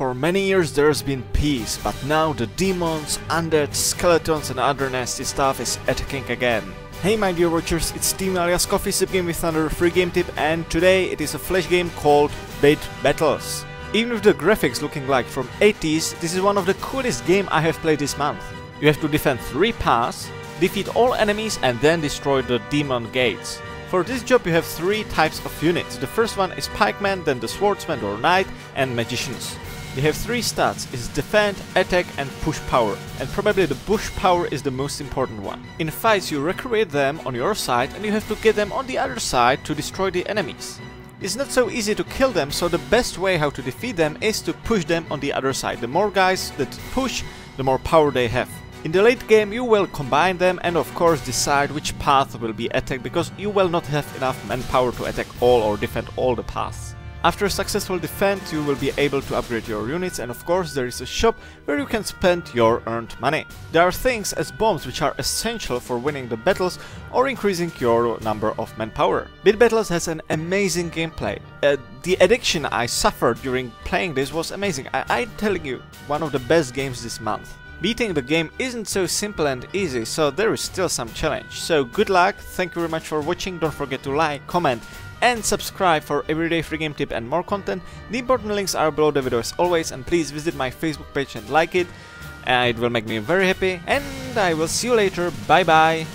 For many years there's been peace, but now the demons, undead, skeletons and other nasty stuff is attacking again. Hey my dear watchers, it's Team alias CoffeeSipGame with another free game tip, and today it is a flash game called Bait Battles. Even with the graphics looking like from 80s, this is one of the coolest games I have played this month. You have to defend 3 paths, defeat all enemies and then destroy the demon gates. For this job you have 3 types of units. The first one is pikeman, then the swordsman or knight, and magicians. They have 3 stats, it's defend, attack and push power, and probably the push power is the most important one. In fights you recreate them on your side and you have to get them on the other side to destroy the enemies. It's not so easy to kill them, so the best way how to defeat them is to push them on the other side. The more guys that push, the more power they have. In the late game you will combine them and of course decide which path will be attacked, because you will not have enough manpower to attack all or defend all the paths. After a successful defense you will be able to upgrade your units, and of course there is a shop where you can spend your earned money. There are things as bombs which are essential for winning the battles or increasing your number of manpower. Bit Battles has an amazing gameplay. The addiction I suffered during playing this was amazing. I'm telling you, one of the best games this month. Beating the game isn't so simple and easy, so there is still some challenge. So good luck, thank you very much for watching, don't forget to like, comment and subscribe for everyday free game tip and more content. The important links are below the video as always, and please visit my Facebook page and like it. It will make me very happy, and I will see you later, bye bye!